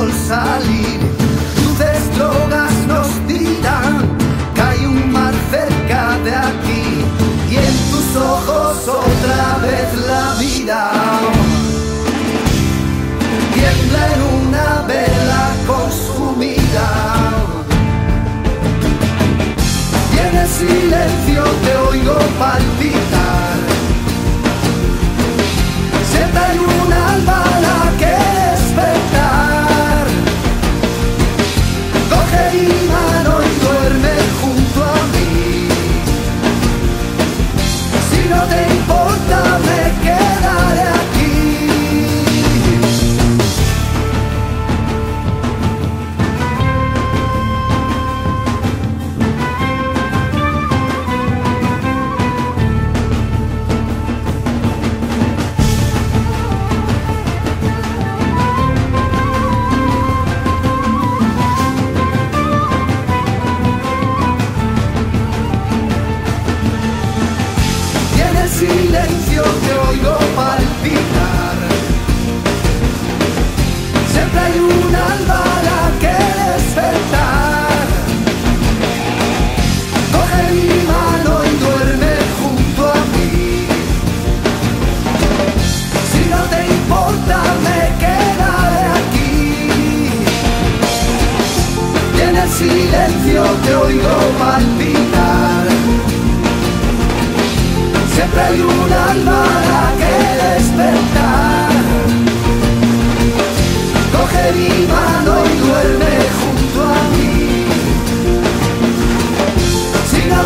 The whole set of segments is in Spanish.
sol salir. Luces, drogas nos dirán que hay un mar cerca de aquí, y en tus ojos otra vez la vida tiembla en una vela consumida. Y en el silencio te oigo palpitar, sienta en un alma la que despertar. Coge mi mano y duerme junto a mí, si no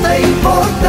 te importa me quedaré importa.